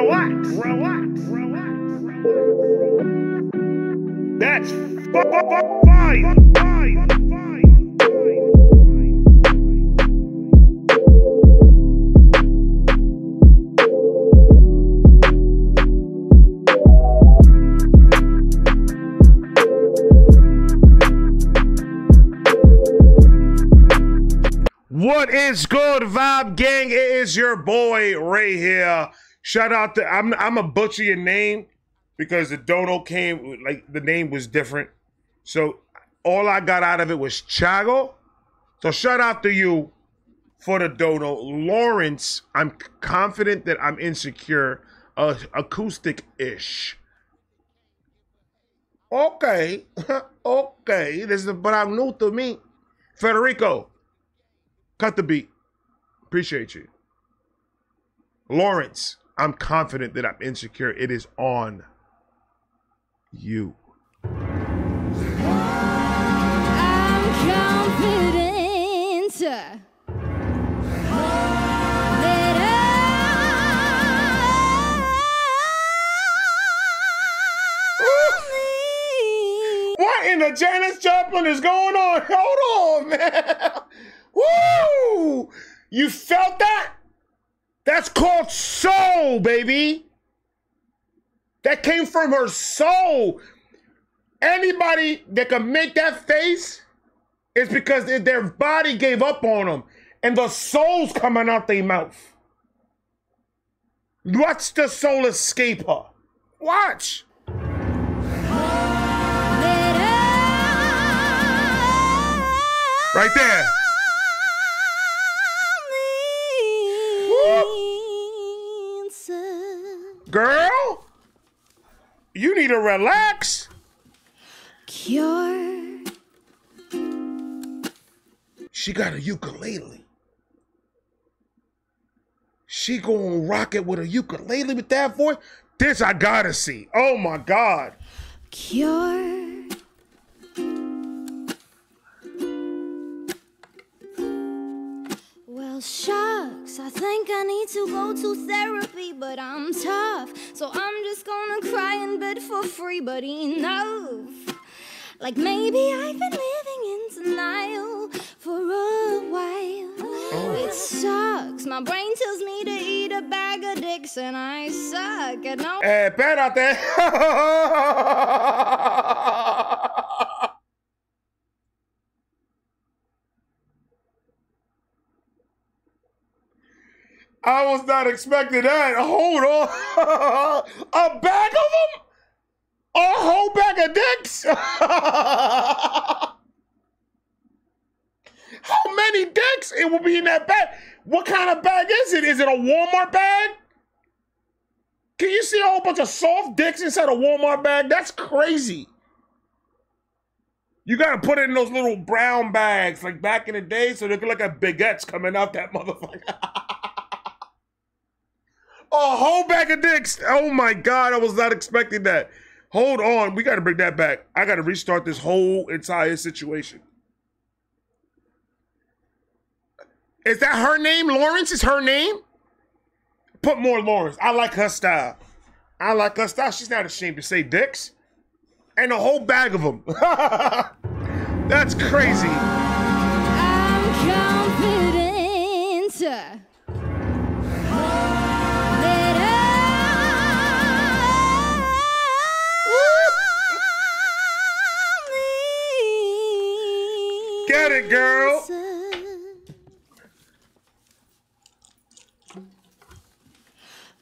Relax. That's fine. What is good, Vibe Gang? It is your boy Ray here. Shout out to I'm a butcher your name because the dono came like the name was different. So all I got out of it was Chago. So shout out to you for the dono, Lawrence. I'm confident that I'm insecure, acoustic-ish. Okay, okay. This is but I'm new to me, Federico. Cut the beat. Appreciate you. Lawrence, I'm confident that I'm insecure. It is on you. I'm confident that What in the Janis Joplin is going on? Hold on, man. Woo! You felt that? That's called soul, baby. That came from her soul. Anybody that can make that face is because their body gave up on them and the soul's coming out their mouth. Watch the soul escape her. Watch. Right there. Girl, you need to relax. Cure. She got a ukulele. She gonna rock it with a ukulele with that voice. This I gotta see. Oh my God. Cure. Well, shucks, I think I need to go to therapy, but I'm tough, so I'm just gonna cry in bed for free, but enough. Like maybe I've been living in denial for a while. Oh. It sucks. My brain tells me to eat a bag of dicks, and I suck. And no. Hey, espérate. I was not expecting that. Hold on. A bag of them? A whole bag of dicks? How many dicks it will be in that bag? What kind of bag is it? Is it a Walmart bag? Can you see a whole bunch of soft dicks inside a Walmart bag? That's crazy. You gotta put it in those little brown bags like back in the day so they look like a baguettes coming out that motherfucker. A whole bag of dicks. Oh my God, I was not expecting that. Hold on, we gotta bring that back. I gotta restart this whole entire situation. Is that her name? Lawrence is her name? Put more Lawrence. I like her style. I like her style. She's not ashamed to say dicks. And a whole bag of them. That's crazy. I'm confident. Get it, girl.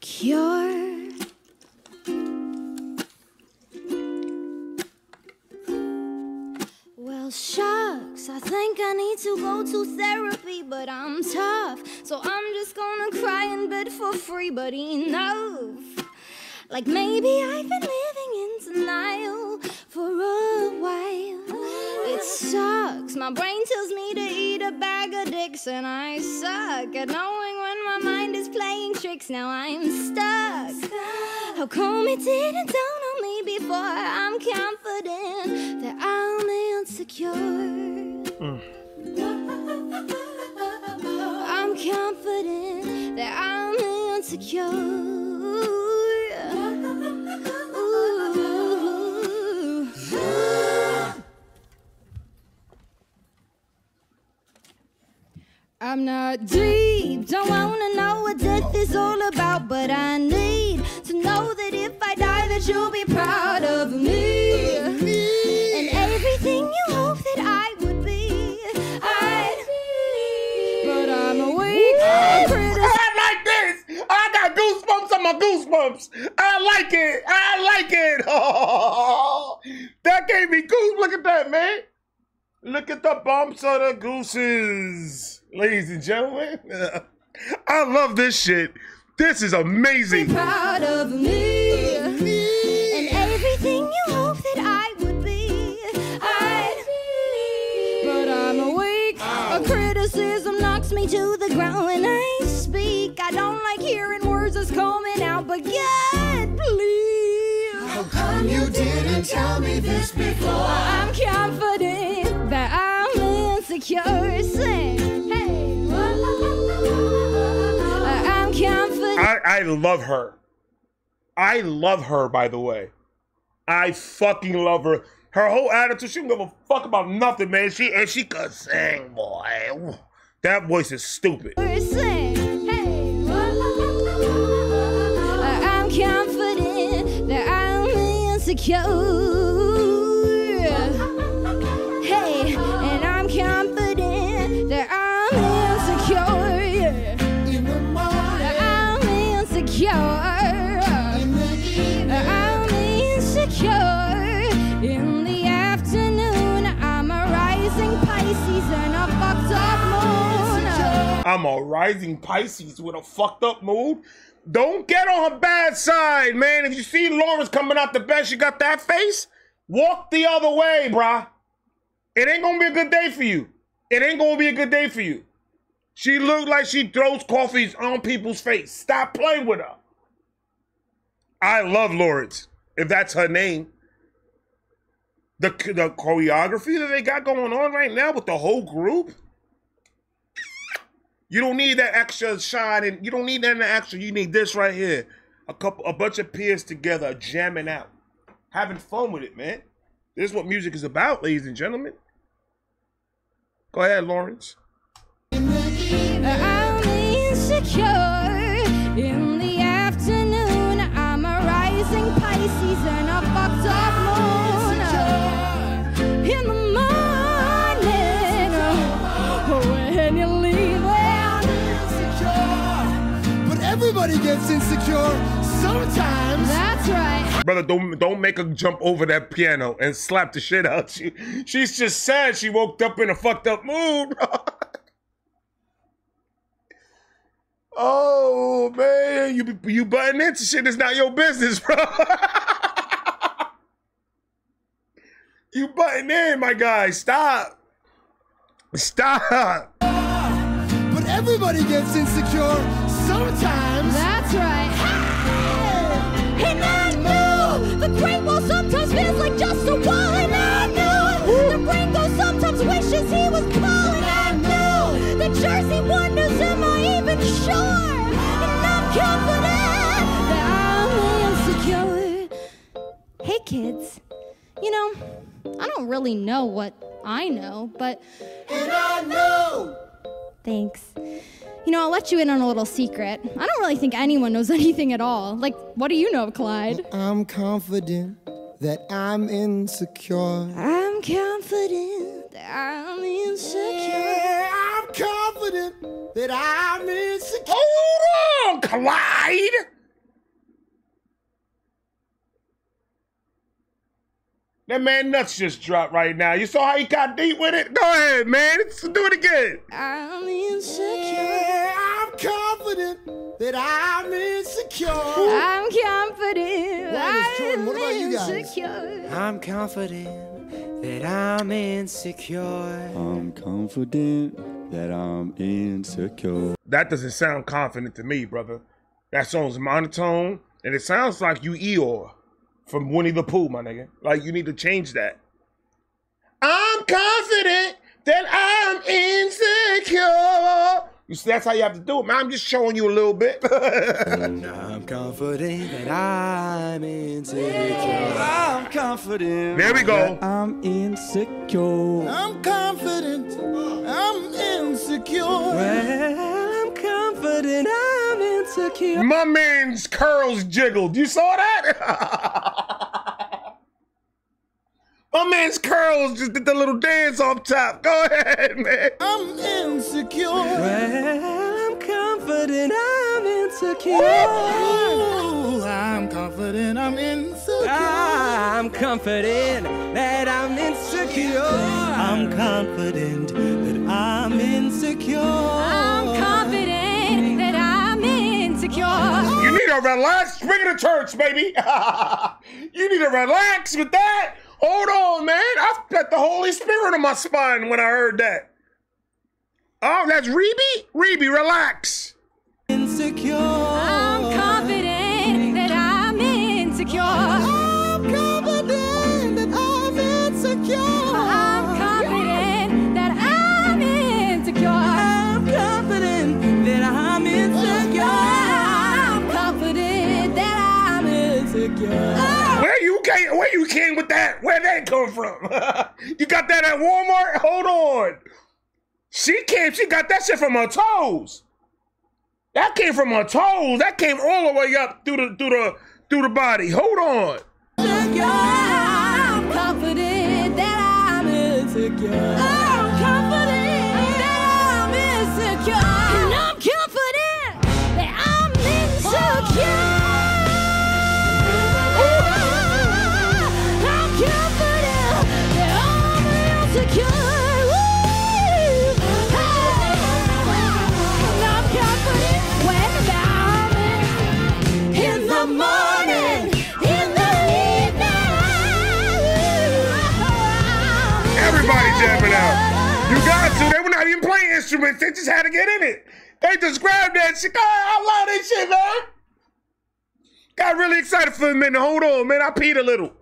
Cure. Well, shucks, I think I need to go to therapy, but I'm tough, so I'm just gonna cry in bed for free, but enough. Like maybe I've been living in denial for a while. It sucks. My brain tells me to eat a bag of dicks, and I suck at knowing when my mind is playing tricks. Now I'm stuck. How come it didn't dawn on me before? I'm confident that I'm insecure. I'm confident that I'm insecure. I'm not deep, don't wanna know what death is all about, but I need to know that if I die that you'll be proud of me, and everything you hope that I would be, I'd be. But I'm a weak critic. I like this! I got goosebumps on my goosebumps! I like it! I like it! Oh, that gave me goosebumps! Look at that, man! Look at the bumps of the gooses, ladies and gentlemen. I love this shit. This is amazing. Be proud of me, and everything you hope that I would be, I'd be. But I'm a weak. A criticism knocks me to the ground when I speak. I don't like hearing words that's coming out, but God, please. How come you didn't tell me this before? I'm confident that I'm insecure, saying, hey, I'm confident. I love her. I love her, by the way. I fucking love her. Her whole attitude, she don't give a fuck about nothing, man. And she could sing, boy. That voice is stupid. Saying, hey, I'm confident that I'm insecure. I'm a rising Pisces with a fucked up mood. Don't get on her bad side, man. If you see Lawrence coming out the bench, you got that face, walk the other way, brah. It ain't gonna be a good day for you. It ain't gonna be a good day for you. She looked like she throws coffees on people's face. Stop playing with her. I love Lawrence, if that's her name. The choreography that they got going on right now with the whole group. You don't need that extra shine, and you don't need that extra. You need this right here. A bunch of peers together jamming out, having fun with it, man. This is what music is about, ladies and gentlemen. Go ahead, Lawrence. I'm insecure. In the afternoon, I'm a rising Pisces and a fucked up moon. In the morning, when you leave. Everybody gets insecure sometimes. That's right. Brother, don't make her jump over that piano and slap the shit out you. She's just sad she woke up in a fucked up mood. Oh, man. You butting into shit that's not your business, bro. You butting in, my guy. Stop. Stop. But everybody gets insecure. Sometimes. That's right. Hey! And I knew the Great Wall sometimes feels like just a wall. And I knew the Ringo sometimes wishes he was cool. And I knew the Jersey wonders, am I even sure? And I'm confident that I'm insecure. Hey kids, you know, I don't really know what I know, but... And I knew! Thanks. You know, I'll let you in on a little secret. I don't really think anyone knows anything at all. Like, what do you know, Clyde? I'm confident that I'm insecure. I'm confident that I'm insecure. Yeah, I'm confident that I'm insecure. Hold on, Clyde! That man nuts just dropped right now. You saw how he got deep with it? Go ahead, man. Do it again. I'm insecure. Yeah, I'm confident that I'm insecure. I'm confident. I'm what about insecure. You guys? I'm confident that I'm insecure. I'm confident that I'm insecure. That doesn't sound confident to me, brother. That song's monotone, and it sounds like you Eeyore from Winnie the Pooh, my nigga. Like, you need to change that. I'm confident that I'm insecure. You see, that's how you have to do it, man. I'm just showing you a little bit. I'm confident that I'm insecure. I'm confident. There we go. I'm insecure. I'm confident. I'm insecure. kill. My man's curls jiggled. You saw that? My man's curls just did the little dance off top. Go ahead, man. I'm insecure. Well, I'm confident I'm insecure. Ooh, I'm confident I'm insecure. I'm confident that I'm insecure. I'm confident that I'm insecure. I'm confident that I'm insecure. You need to relax. Bring it to church, baby. You need to relax with that. Hold on, man. I got the Holy Spirit on my spine when I heard that. Oh, that's Rebe? Rebe, relax. Insecure. I'm confident that I'm insecure. I'm confident that I'm insecure. I'm confident that I'm insecure. I'm confident that I'm insecure. I'm confident that I'm insecure. Where you came with that? Where'd that come from? You got that at Walmart? Hold on. She got that shit from her toes. That came from her toes. That came all the way up through the body. Hold on. I'm confident that I'm insecure. I'm confident that I'm insecure. And I'm confident that I'm insecure. I'm confident that I'm insecure. Morning, in the evening. Everybody jamming out. You got to. They were not even playing instruments. They just had to get in it. They just grabbed that shit. God, I love this shit, man. Got really excited for a minute. Hold on, man. I peed a little.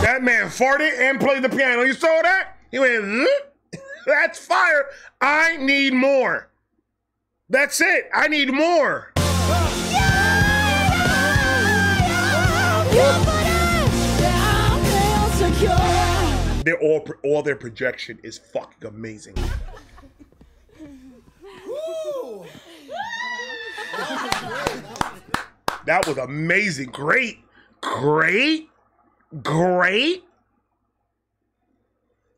That man farted and played the piano. You saw that? He went, "Huh? That's fire. I need more. That's it. I need more. They're all their projection is fucking amazing. Woo! That was amazing. Great. Great. Great.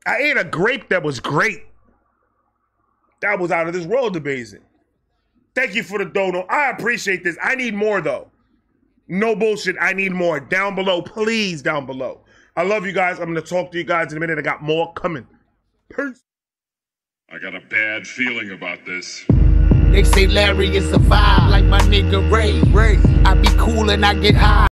I ate a grape that was great. That was out of this world amazing. Thank you for the dono. I appreciate this. I need more though. No bullshit. I need more. Down below. Please down below. I love you guys. I'm going to talk to you guys in a minute. I got more coming. Peace. I got a bad feeling about this. They say Larry is a vibe like my nigga Ray. I be cool and I get high.